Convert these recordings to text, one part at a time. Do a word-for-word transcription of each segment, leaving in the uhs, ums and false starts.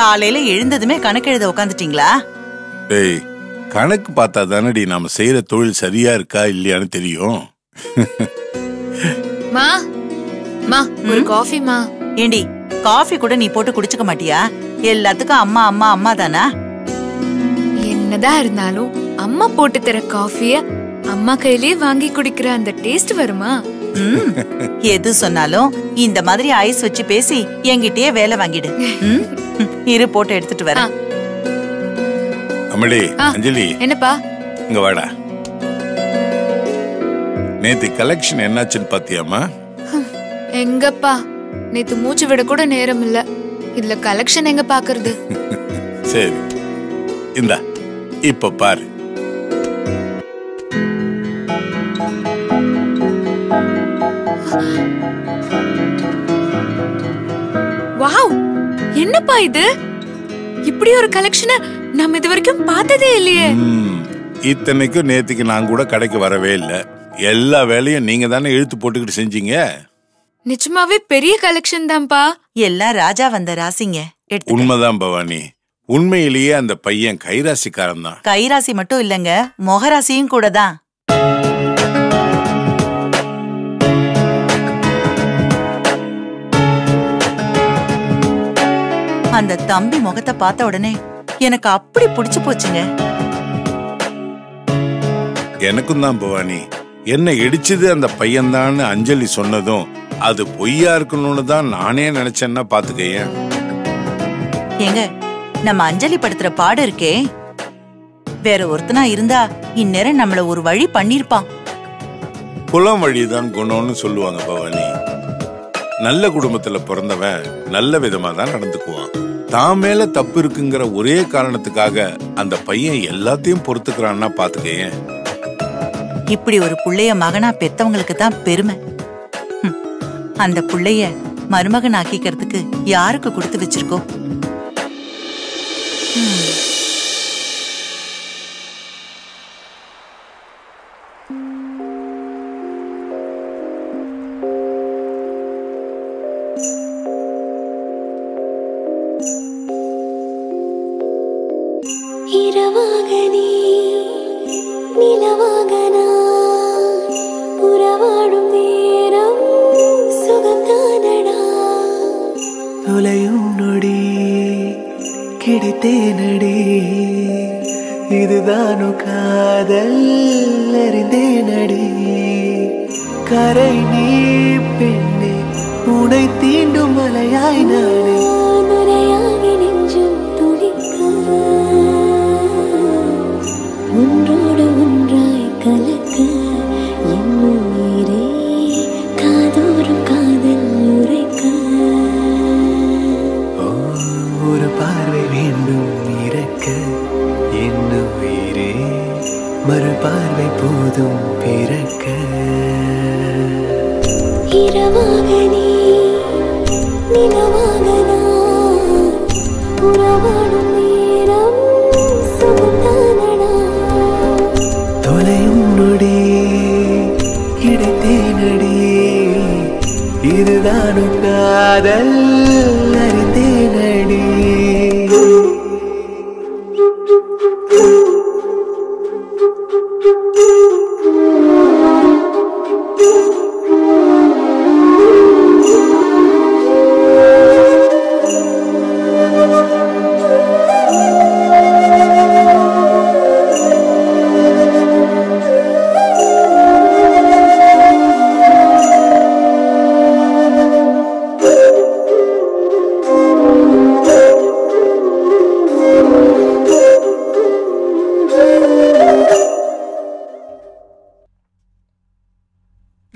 காலையில எழுந்ததுமே கணக்கு எழுத உட்கார்ந்துட்டீங்களா? டேய், கணக்கு பார்த்தா தானடி நாம செய்யற தொழில் சரியா இருக்கா இல்லையான்னு தெரியும். மா, மா, ஒரு காபி மா. ஏண்டி, காபி கூட நீ போட்டு குடிச்சுக்க மாட்டியா? எல்லாத்துக்கும் அம்மா அம்மா அம்மா தானா? என்னதான் இருந்தாலும் அம்மா போட்டு தர காஃபிய அம்மா கையிலே வாங்கி குடிக்கிற அந்த டேஸ்ட் வருமா? எது சொன்னாலும் இந்த மாதிரி ஐஸ் வச்சு பேசி என்கிட்டயே வேலை வாங்கிடு. இரு போட்டு எடுத்துட்டு வரேன். அமளி, அஞ்சலி, என்னப்பா இங்க வாடா. நேத்து கலெக்ஷன் என்னாச்சுன்னு பாத்தியாமா? எங்கப்பா, நேத்து மூச்சு விட கூட நேரம் இல்ல. இதுல கலெக்ஷன் எங்க பாக்குறது? சரி இந்தா இப்ப பாரு. வாவ், என்னப்பா இது? இப்படி ஒரு கலெக்ஷனை நம்ம இது வரைக்கும் பார்த்ததே இல்லையே. இத்தனைக்கும் நேத்துக்கு நான் கூட கடைக்கு வரவே இல்லை. எல்லா வேலையும் நீங்க தானே இழுத்து போட்டுக்கிட்டு செஞ்சீங்க. நிச்சயமாவே பெரிய கலெக்ஷன் தான்ப்பா. எல்லாம் ராஜா வந்த ராசிங்க. உண்மைதான் பவானி, உண்மையிலேயே அந்த பையன் கைராசிக்காரன் தான். கைராசி மட்டும் இல்லங்க, மொகராசியும் கூட தான். அந்த தம்பி முகத்தை பார்த்த உடனே எனக்கு அப்படி பிடிச்சு போச்சுங்க. எனக்கும் தான் பவானி. என்னை இடிச்சது அந்த பையன் தான் அஞ்சலி சொன்னதும் அது பொய்யா இருக்கணும்னு தான் நானே நினைச்சேன்னா பாத்துக்கேன். ஏங்க, நம்ம அஞ்சலி படுத்துற பாடு இருக்கே, வேற ஒருத்தனா இருந்தா இந்நேரம் நம்மள ஒரு வழி பண்ணிருப்பான். குலம் வழிதான் குணம்னு சொல்லுவாங்க பவானி. நல்ல குடும்பத்துல பிறந்தவன் நல்ல விதமா தான் நடந்துக்குவான். தான் மேல தப்பு இருக்குங்கிற ஒரே காரணத்துக்காக அந்த பையன் எல்லாத்தையும் பொறுத்துக்கிறான்னா பாத்துக்கேன். இப்படி ஒரு புள்ளைய மகனா பெத்தவங்களுக்கு தான் பெருமை. அந்த புள்ளைய மருமகன் ஆக்கிக்கிறதுக்கு யாருக்கு கொடுத்து வச்சிருக்கோம்?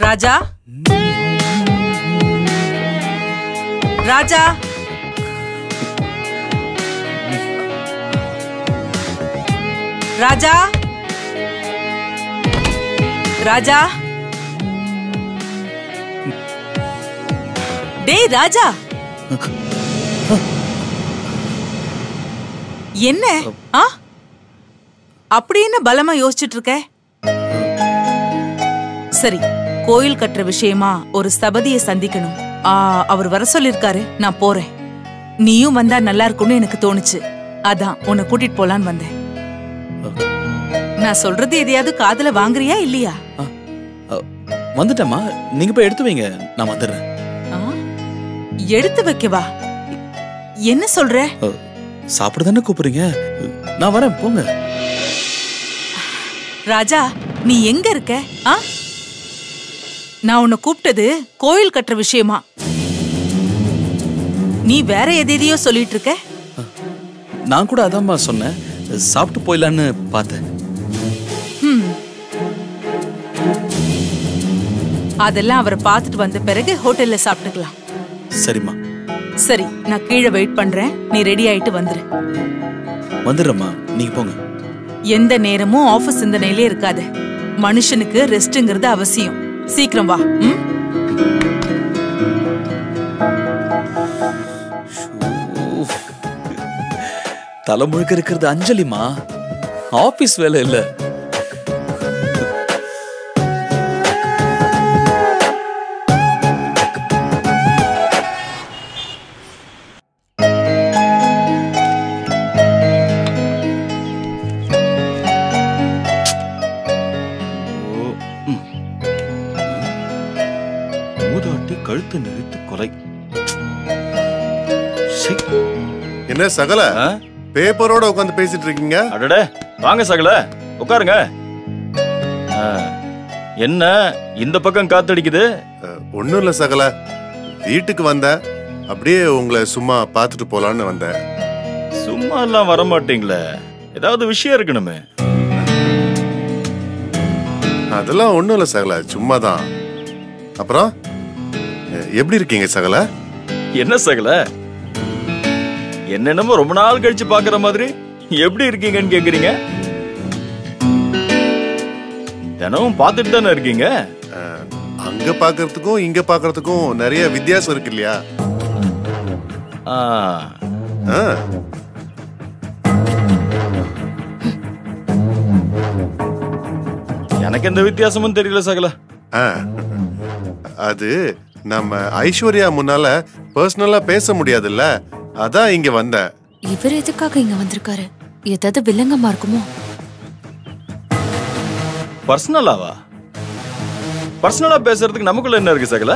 ராஜா, ராஜா, ராஜா, ராஜா, டேய் ராஜா, என்ன ஆ அப்படி என்ன பலமா யோசிச்சுட்டு இருக்க? சரி, கோயில் கட்டுற விஷயமா ஒரு சபதியை சந்திக்கணும். அவர் வர சொல்லிருக்காரு, நான் போறேன். நீயும் வந்தா நல்லா இருக்கும்னு எனக்கு தோணுச்சு. அதான் உன்னை கூட்டிட்டு போலான்னு வந்தேன். நான் சொல்றது எதையாவது காதுல வாங்குறியா இல்லையா? வந்துட்டமா, நீங்க போய் எடுத்து வைங்க, நான் வந்துடுறேன். எடுத்து வைக்கவா? என்ன சொல்ற? சாப்பிடுதானே கூப்பிடுறீங்க, நான் வரேன், போங்க. ராஜா, நீ எங்க இருக்க? நான் உன்னை கூப்பிட்டது கோயில் கட்டுற விஷயமா? நீ வேற எதையோ சொல்லிட்டு இருக்க. நான் கூட அதாம்மா சொன்னேன், சாப்பிட்டு போயிடலான்னு பார்த்தேன். அதெல்லாம் அவரை பார்த்துட்டு வந்த பிறகு ஹோட்டல்ல சாப்பிட்டுக்கலாம். சரிம்மா. சரி, நான் கீழே வெயிட் பண்றேன், நீ ரெடி ஆயிட்டு வந்துரு. வந்துடுறம்மா, நீங்க போங்க. எந்த நேரமும் ஆபீஸ் சிந்தனையிலே இருக்காது. மனுஷனுக்கு ரெஸ்ட்ங்கிறது அவசியம். சீக்கிரம் வா. ம், தலைமுழுக்க இருக்கிறது அஞ்சலிமா, ஆபீஸ் வேலை இல்ல. கழுத்து நெறித்து கொலை. என்ன சகல பேப்பரோட உட்காந்து பேசிட்டு இருக்கீங்க? அடடே, வாங்க சகல, உட்காருங்க. என்ன இந்த பக்கம் காத்தடிக்குது? ஒண்ணும் இல்ல சகல, வீட்டுக்கு வந்த அப்படியே உங்களை சும்மா பார்த்துட்டு போலான்னு வந்தேன். சும்மா எல்லாம் வரமாட்டீங்களே, ஏதாவது விஷயம் இருக்கணுமே. அதெல்லாம் ஒண்ணும் இல்ல சகல, சும்மாதான். அப்புறம் எப்படி இருக்கீங்க சகல? என்ன சகல, என்னென்னமோ ரொம்ப நாள் கழிச்சு பாக்குற மாதிரி எப்படி இருக்கீங்கன்னு கேக்குறீங்க. தினமும் பார்த்துட்டு தானே இருக்கீங்க. அங்க பாக்குறதுக்கும் இங்க பாக்குறதுக்கும் நிறைய வித்தியாசம் இருக்கு இல்லையா? எனக்கு எந்த வித்தியாசமும் தெரியல சகல. அது நம்ம ஐஸ்வர்யா முன்னால பர்சனலா பேச முடியாதுல்ல, அதான் இங்க வந்த. இவர் எதுக்காக இங்க வந்திருக்காரு? ஏதாவது வில்லங்கமா இருக்குமோ? பர்சனலாவா? பர்சனலா பேசுறதுக்கு நமக்குள்ள என்ன இருக்கு சகல?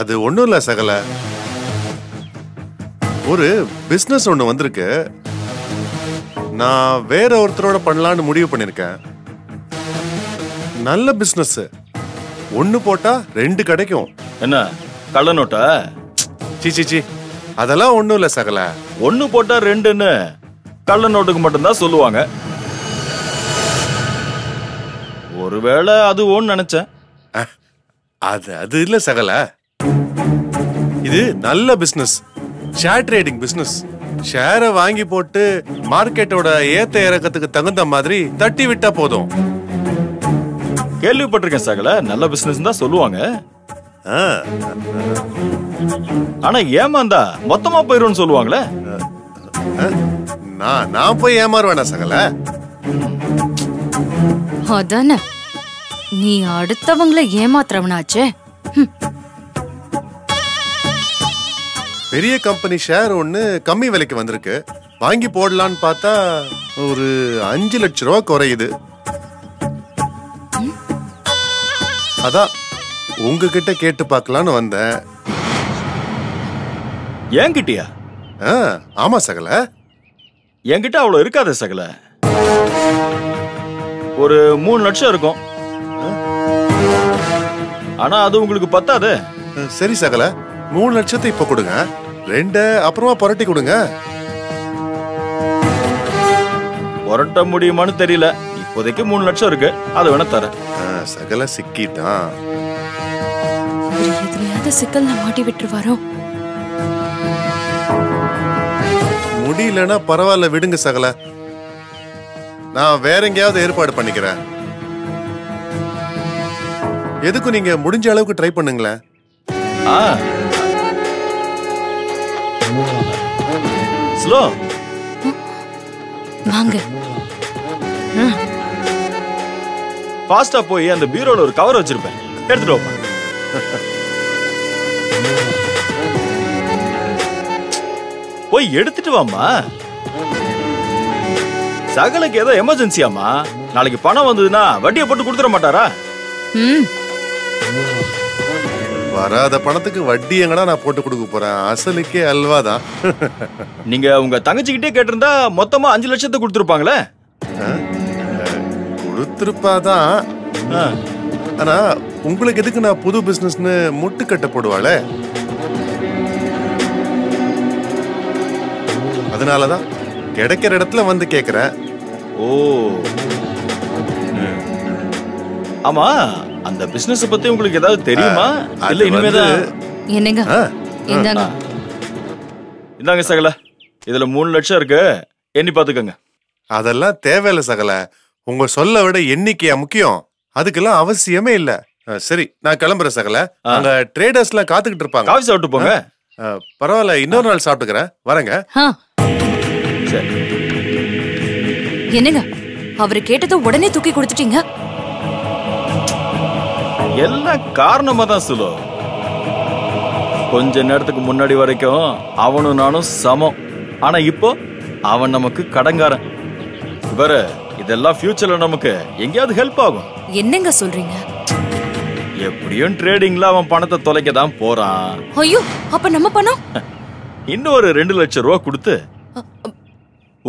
அது ஒண்ணும் இல்ல சகல, ஒரு பிசினஸ் ஒண்ணு வந்திருக்கு, நான் வேற ஒருத்தரோட பண்ணலான்னு முடிவு பண்ணிருக்கேன். நல்ல பிசினஸ், ஒண்ணு போட்டா ரெண்டு கிடைக்கும். என்ன கள்ள நோட்டா? சீச்சி, அதெல்லாம் ஒண்ணும் இல்ல சகல. ஒண்ணு போட்டா ரெண்டுன்னு கள்ள நோட்டுக்கு மட்டும்தான் சொல்லுவாங்க. ஒருவேளை அது ஒன்னு நினைச்சேன். அது அது இல்ல சகல, இது நல்ல பிசினஸ், ஷேர் ட்ரேடிங் பிசினஸ். ஷேரை வாங்கி போட்டு மார்க்கெட்டோட ஏத்த இறக்கத்துக்கு தகுந்த மாதிரி தட்டி விட்டா போதும். கேள்விப்பட்டிருக்கேன் சகல, நல்ல பிசினஸ் தான் சொல்லுவாங்க. ஆனா ஏமாந்தா மொத்தமா போயிரும் சொல்லுவாங்களே. நான் நான் போய் ஏமாறுவேனா சகல? அதானே, நீ அடுத்தவங்கள ஏமாத்துறவனாச்சே. பெரிய கம்பெனி ஷேர் ஒண்ணு கம்மி விலைக்கு வந்திருக்கு, வாங்கி போடலான்னு பார்த்தா ஒரு அஞ்சு லட்சம் ரூபாய் குறையுது. அதான் உங்ககிட்ட கேட்டு பார்க்கலான்னு வந்தேன். என்கிட்டயா? ஆமா சகல, என்கிட்ட அவ்வளோ இருக்காத சகல, ஒரு மூணு லட்சம் இருக்கும். ஆனா அது உங்களுக்கு பத்தாது. சரி சகல, மூணு லட்சத்தை இப்ப கொடுங்க, ரெண்ட அப்புறமா புரட்டி கொடுங்க. புரட்ட முடியுமான்னு தெரியல, இப்போதைக்கு மூணு லட்சம் இருக்கு, அது வேணா தரேன். சகல சிக்கிட்டான். சிக்கல் மாட்டி விட்டுருவாரோ? முடியலன்னா பரவாயில்ல, விடுங்க சகல, நான் வேற எங்கேயாவது ஏற்பாடு பண்ணிக்கிறேன். எதுக்கு நீங்க முடிஞ்ச அளவுக்கு ட்ரை பண்ணுங்களேன். ஸ்லோ வாங்க. ஃபாஸ்டா போய் அந்த பீரோல ஒரு கவர் வச்சிருப்பேன், எடுத்துட்டு வாங்க. போய் எடுத்துட்டு வாமா. சகலுக்கு ஏதோ எமர்ஜென்சியாமா, நாளைக்கு பணம் வந்ததுன்னா வட்டியை போட்டு கொடுத்துட மாட்டாரா? வராத பணத்துக்கு வட்டி எங்கடா நான் போட்டு கொடுக்க போறேன், அசலுக்கே அல்வா தான். நீங்க உங்க தங்கச்சிக்கிட்டே கேட்டிருந்தா மொத்தமா அஞ்சு லட்சத்தை கொடுத்துருப்பாங்களே. கொடுத்துருப்பாதான், ஆனா உங்களுக்கு எதுக்கு நான் புது பிசினஸ்னு முட்டுக்கட்ட போடுவாளே, அதனாலதான் கிடைக்கிற இடத்துல வந்து கேக்குறேன். ஓ ஆமா, அந்த பிசினஸ் பத்தி உங்களுக்கு ஏதாவது தெரியுமா? இல்ல இனிமேதான். என்னங்க இந்தாங்க இந்தாங்க சகல, இதுல மூணு லட்சம் இருக்கு, எண்ணி பாத்துக்கங்க. அதெல்லாம் தேவையில்ல சகல, உங்க சொல்ல விட எண்ணிக்கையா முக்கியம், அதுக்கெல்லாம் அவசியமே இல்ல. சரி நான் கிளம்புறேன் சகல, அங்க ட்ரேடர்ஸ் எல்லாம் காத்துக்கிட்டு இருப்பாங்க, காஃபி சாப்பிட்டு போங்க. பரவாயில்ல, இன்னொரு நாள் சாப்பிட்டுக்கிறேன், வரேங்க. என்னங்க அவரு கேட்டத உடனே தூக்கி கொடுத்துட்டீங்க? எல்லாம் காரணமா தான் சுலோ. கொஞ்ச நேரத்துக்கு முன்னாடி வரைக்கும் அவனும் நானும் சமம், ஆனா இப்போ அவன் நமக்கு கடங்காரன். இவரு இதெல்லாம் ஃபியூச்சர்ல நமக்கு எங்கேயாவது ஹெல்ப் ஆகும். என்னங்க சொல்றீங்க? எப்படியும் ட்ரேடிங்ல அவன் பணத்தை தொலைக்க தான் போறான். ஐயோ, அப்ப நம்ம பணம் இன்னும் ஒரு ரெண்டு லட்சம் ரூபா கொடுத்து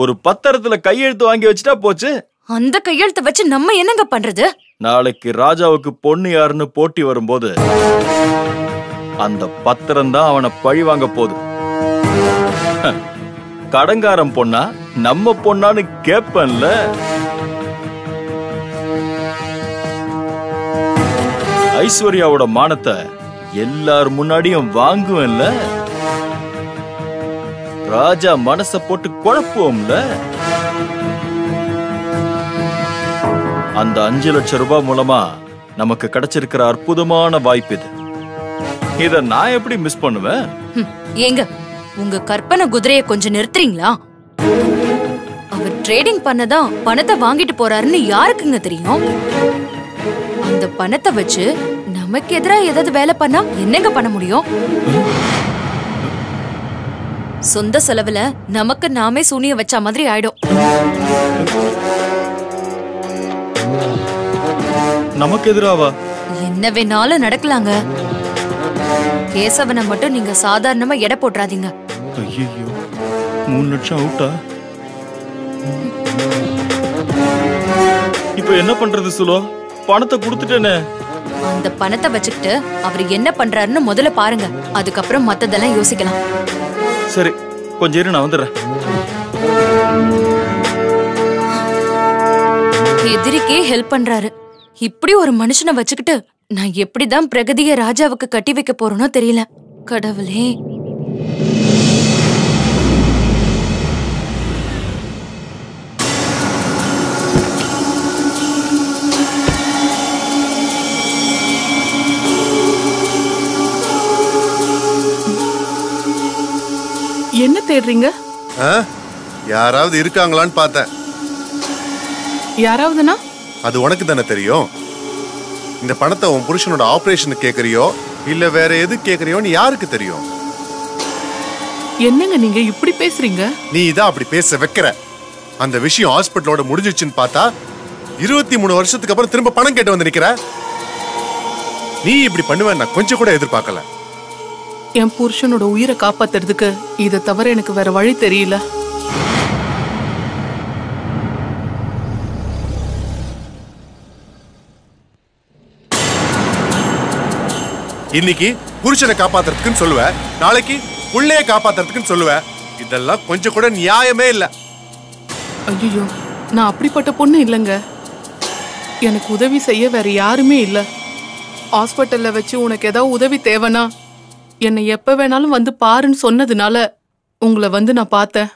ஒரு பத்திரத்துல கையெழுத்து வாங்கி வச்சுட்டா போச்சு. அந்த கையெழுத்த வச்சு நம்ம என்னங்க பண்றது? நாளைக்கு ராஜாவுக்கு பொண்ணு யாருன்னு போட்டி வரும்போது அந்த பத்திரம் தான் அவனை பழி வாங்க போகுது. கடங்காரம் பொண்ணா நம்ம பொண்ணான்னு கேப்பன்ல. ஐஸ்வர்யாவோட மானத்தை எல்லார் முன்னாடியும் வாங்குவேன்ல, ராஜா மனசை போட்டு குழப்புவோம்ல. அந்த அஞ்சு லட்சம் ரூபாய் மூலமா நமக்கு கிடைச்சிருக்கிற அற்புதமான வாய்ப்பு இது. இத நான் எப்படி மிஸ் பண்ணுவேன்? ஏங்க உங்க கற்பனை குதிரையை கொஞ்சம் நிறுத்துறீங்களா? அவர் ட்ரேடிங் பண்ணதான் பணத்தை வாங்கிட்டு போறாருன்னு யாருக்குங்க தெரியும்? அந்த பணத்தை வச்சு நமக்கு எதிராக ஏதாவது வேலை பண்ணா என்னங்க பண்ண முடியும்? சொந்த செலவுல நமக்கு நாமே சூனிய வச்ச மாதிரி ஆயிடும். நமக்கு எதிராவா என்ன வேணாலும் நடக்கலாங்க. கேசவனை மட்டும் நீங்க சாதாரணமா எடை போட்டுறாதீங்க. ஐயோ, மூணு லட்சம் அவுட்டா? இப்போ என்ன பண்றது சுலோ? பணத்தை கொடுத்துட்டேனே. அந்த பணத்தை வச்சுக்கிட்டு அவர் என்ன பண்றாருன்னு முதல்ல பாருங்க, அதுக்கப்புறம் மத்ததெல்லாம் யோசிக்கலாம். சரி கொஞ்சம் இரு, நான் வந்துடுறேன். எதிரிக்கே ஹெல்ப் பண்றாரு, இப்படி ஒரு மனுஷனை வச்சுக்கிட்டு நான் எப்படிதான் பிரகதியை ராஜாவுக்கு கட்டி வைக்க போறேனோ தெரியல. கடவுளே. என்ன தேடுறீங்க? யாராவது இருக்காங்களான்னு பார்த்தேன். யாராவதுனா அது உனக்கு தானே தெரியும். இந்த பணத்தை உன் புருஷனோட ஆபரேஷனுக்கு கேக்குறியோ இல்ல வேற எது கேக்குறியோன்னு யாருக்கு தெரியும்? என்னங்க நீங்க இப்படி பேசுறீங்க? நீ இதான் அப்படி பேச வைக்கிற. அந்த விஷயம் ஹாஸ்பிட்டலோட முடிஞ்சிச்சுன்னு பார்த்தா இருபத்தி மூணு வருஷத்துக்கு அப்புறம் திரும்ப பணம் கேட்டு வந்து நிக்கிற. நீ இப்படி பண்ணுவேன் நான் கொஞ்சம் கூட எதிர்பார்க்கல. என் புருஷனோட உயிரை காப்பாத்துறதுக்கு இதை தவிர எனக்கு வேற வழி தெரியல. இன்னைக்கு புருஷனை காப்பாத்துறதுக்குன்னு சொல்லுவ, நாளைக்கு புள்ளைய காப்பாத்துறதுக்குன்னு சொல்லுவ, இதெல்லாம் கொஞ்சம் கூட நியாயமே இல்ல. ஐயோ, நான் அப்படிப்பட்ட பொண்ணு இல்லைங்க. எனக்கு உதவி செய்ய வேற யாருமே இல்ல. ஹாஸ்பிட்டல்ல வச்சு உனக்கு ஏதாவது உதவி தேவைனா என்னை எப்ப வேணாலும் வந்து பாருன்னு சொன்னதுனால உங்களை வந்து நான் பார்த்தேன்.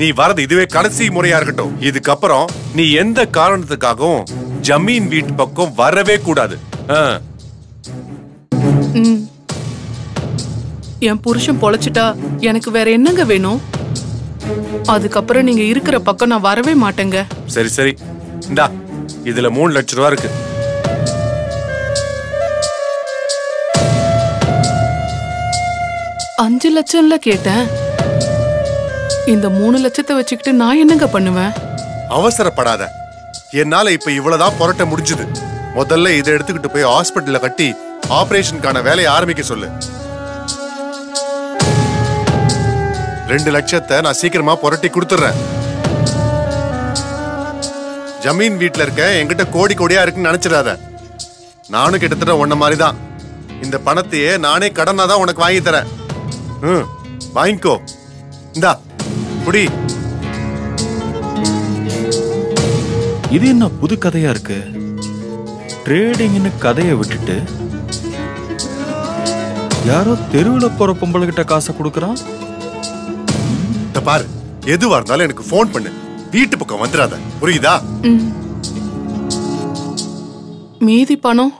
நீ வரது இதுவே கடைசி முறையா இருக்கட்டும். இதுக்கப்புறம் நீ எந்த காரணத்துக்காகவும் ஜமீன் வீட்டு பக்கம் வரவே கூடாது. என் புருஷன் பொழைச்சிட்டா எனக்கு வேற என்னங்க வேணும்? அதுக்கப்புறம் நீங்க இருக்கிற பக்கம் நான் வரவே மாட்டேங்க. சரி சரி, இந்தா இதுல மூணு லட்சம் ரூபா இருக்கு. அஞ்சு லட்சம்ல கேட்டேன். இந்த மூணு லட்சத்தை வச்சுக்கிட்டு நான் என்னங்க பண்ணுவேன்? அவசரப்படாத. என்னால இப்ப இவ்வளவுதான் புரட்ட முடிஞ்சது. முதல்ல இதை எடுத்துக்கிட்டு போய் ஹாஸ்பிட்டல்ல கட்டி ஆபரேஷனுக்கான வேலையை ஆரம்பிக்க சொல்லு. ரெண்டு லட்சத்தை நான் சீக்கிரமா புரட்டி கொடுத்துறேன். ஜமீன் வீட்டுல இருக்க என்கிட்ட கோடி கோடியா இருக்குன்னு நினைச்சிடாத. நானும் கிட்டத்தட்ட உன்ன மாதிரிதான். இந்த பணத்தையே நானே கடனா தான் உனக்கு வாங்கி தரேன். ம், வாங்கிக்கோ. இந்தா புடி. இது என்ன புது கதையா இருக்கு? ட்ரேடிங்னு கதையை விட்டுட்டு யாரோ தெருவில் போற பொம்பளைகிட்ட காசை கொடுக்குறான். பாரு, எதுவா இருந்தாலும் எனக்கு போன் பண்ணு. வீட்டு பக்கம் வந்துடாத, புரியுதா? மீதி பணம்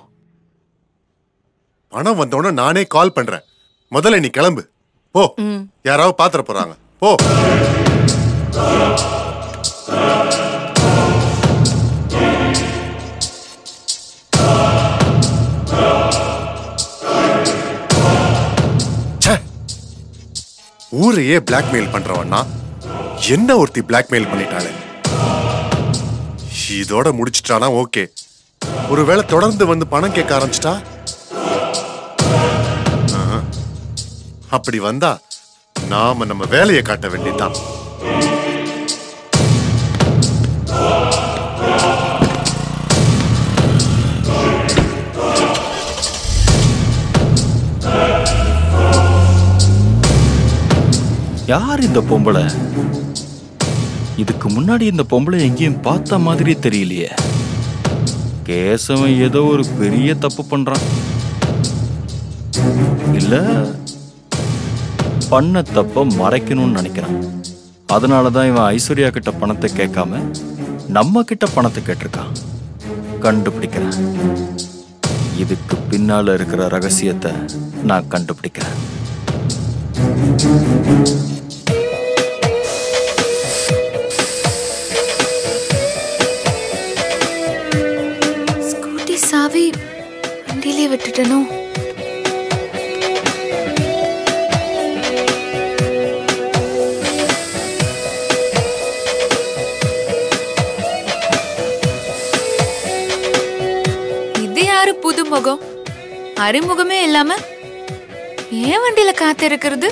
பணம் வந்தோன்னு நானே கால் பண்றேன். முதல்ல நீ கிளம்பு போ. யாராவது பாத்திர போறாங்க போ. ஊரையே பிளாக்மெயில் பண்றவன்னா என்ன ஒருத்தி பிளாக்மெயில் பண்ணிட்டாளே. இதோட முடிச்சிட்டானா ஓகே. ஒருவேளை தொடர்ந்து வந்து பணம் கேட்க ஆரம்பிச்சிட்டா? அப்படி வந்தா நாம நம்ம வேலையை காட்ட வேண்டியதான். யார் இந்த பொம்பளை? இதுக்கு முன்னாடி இந்த பொம்பளை எங்கேயும் பார்த்த மாதிரி தெரியலையே. கேசவன் ஏதோ ஒரு பெரிய தப்பு பண்றான். இல்ல பண்ண தப்ப மறைக்கணும்னு நினைக்கிறான். அதனாலதான் இவன் ஐஸ்வர்யா கிட்ட பணத்தை கேட்காம நம்ம கிட்ட பணத்தை கேட்டிருக்கான். கண்டுபிடிக்கிறேன். இதுக்கு பின்னால இருக்கிற ரகசியத்தை நான் கண்டுபிடிக்கிறேன். ஸ்கூட்டி சாவி வண்டியிலே விட்டுட்டனோ? இது யாரு புது முகம்? அறிமுகமே இல்லாம ஏன் வண்டியில காத்து இருக்கிறது?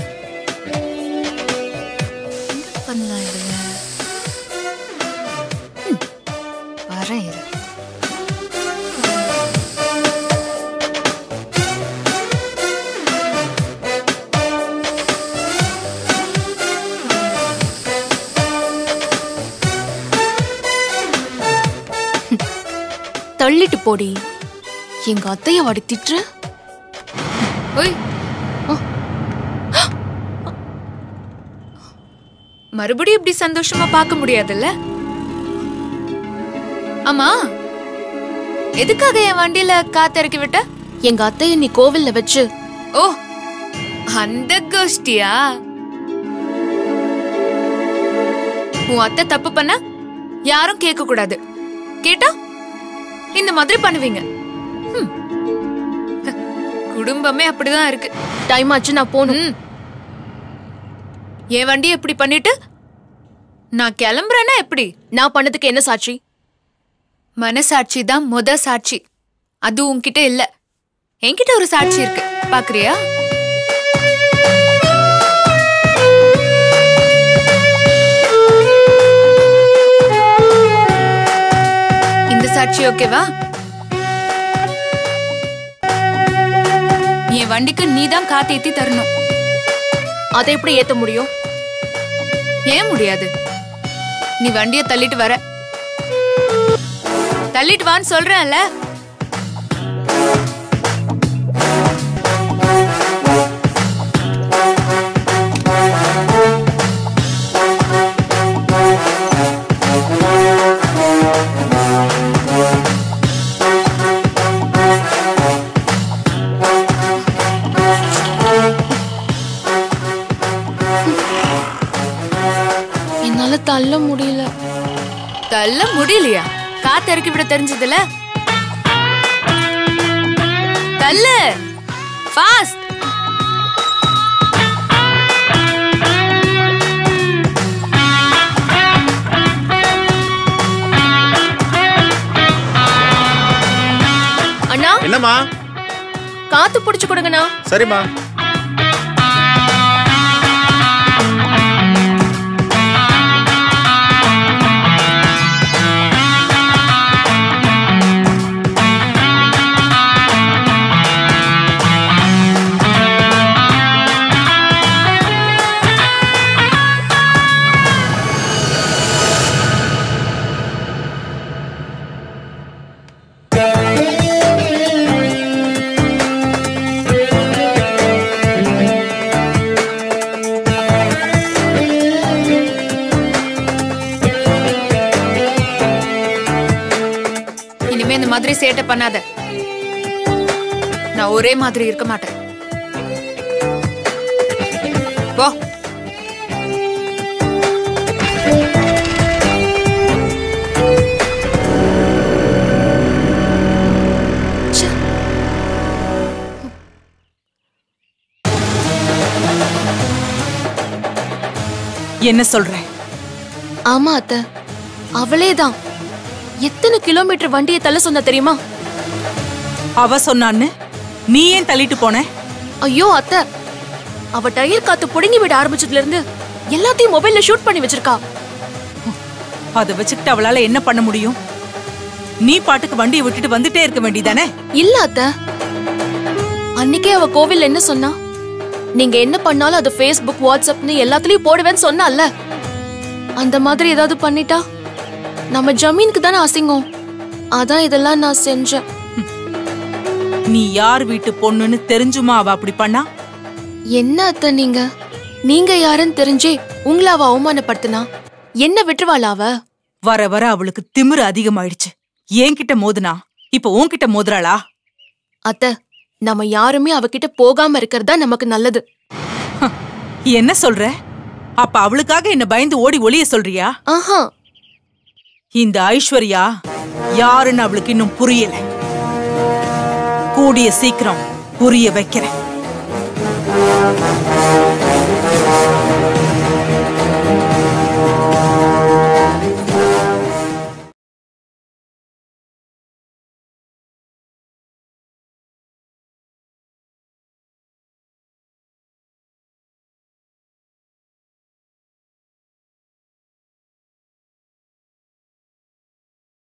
தள்ளிட்டு போடி. எங்க அத்தைய வாடி திட்டுற. மறுபடியும் இப்படி சந்தோஷமா பார்க்க முடியாதுல்ல? அம்மா, எதுக்காக என் வண்டியில காத்திறக்கி விட்ட? எங்க அத்தைய நீ கோவில்ல வச்சு. ஓ, அந்த கோஷ்டியா? உன் அத்தை தப்பு பண்ண யாரும் கேட்க கூடாது. கேட்டா இந்த மாதிரி பண்ணுவீங்க. குடும்பமே அப்படிதான் இருக்கு. டைம் ஆச்சு, நான் போணும். என் வண்டி எப்படி பண்ணிட்டு நான் கிளம்புறேன்னா எப்படி? நான் பண்ணதுக்கு என்ன சாட்சி? மனசாட்சி தான் முத சாட்சி. அது உன்கிட்ட இல்ல, என்கிட்ட ஒரு சாட்சி இருக்கு. பாக்குறியா? இந்த சாட்சி ஓகேவா? என் வண்டிக்கு நீதான் காத்தேத்தி தரணும். அதை எப்படி ஏத்த முடியும்? ஏன் முடியாது? நீ வண்டியை தள்ளிட்டு வர. தள்ளிட்டு வான்னு சொல்றேன்ல. என்னால தள்ள முடியல. தள்ள முடியலையா? காத்து இறக்கி விட தெரிஞ்சதுல தள்ளு. ஃபாஸ்ட். என்னம்மா? காத்து புடிச்சு கொடுங்கண்ணா. சரிம்மா. சேட்ட பண்ணாத, நான் ஒரே மாதிரி இருக்க மாட்டேன். போ. என்ன சொல்ற? ஆமா அத்த, அவளேதான். எத்தனை கிலோமீட்டர் வண்டியை தள்ள சொன்ன தெரியுமா? அவ சொன்னான்னு நீ ஏன் தள்ளிட்டு போன? ஐயோ அத்த, அவ டயர் காத்து புடுங்கி விட ஆரம்பிச்சதுல இருந்து எல்லாத்தையும் மொபைல்ல ஷூட் பண்ணி வச்சிருக்கா. அதை வச்சுக்கிட்டு அவளால என்ன பண்ண முடியும்? நீ பாட்டுக்கு வண்டியை விட்டுட்டு வந்துட்டே இருக்க வேண்டியதானே? இல்ல அத்த, அன்னைக்கே அவ கோவில் என்ன சொன்னா, நீங்க என்ன பண்ணாலும் அது ஃபேஸ்புக் வாட்ஸ்அப்னு எல்லாத்துலயும் போடுவேன்னு சொன்னால. அந்த மாதிரி ஏதாவது பண்ணிட்டா நம்ம ஜமீனுக்கு தானே அசிங்கம். அதான் இதெல்லாம் நான் செஞ்சேன். நீ யார் வீட்டு பொண்ணுன்னு தெரிஞ்சுமா அவ அப்படி பண்ணா? என்ன அத்த, நீங்க நீங்க யாருன்னு தெரிஞ்சே உங்களை அவ அவமானப்படுத்தினா என்ன விட்டுருவாளா அவ? வர வர அவளுக்கு திமிரு அதிகமாயிடுச்சு. என்கிட்ட மோதுனா இப்ப உன்கிட்ட மோதுறாளா? அத்த, நம்ம யாருமே அவகிட்ட போகாம இருக்கிறதா நமக்கு நல்லது. என்ன சொல்ற? அப்ப அவளுக்காக என்ன பயந்து ஓடி ஒளிய சொல்றியா? ஆஹா, இந்த ஐஸ்வர்யா யாருன்னு அவளுக்கு இன்னும் புரியல. கூடிய சீக்கிரம் புரிய வைக்கிறேன்.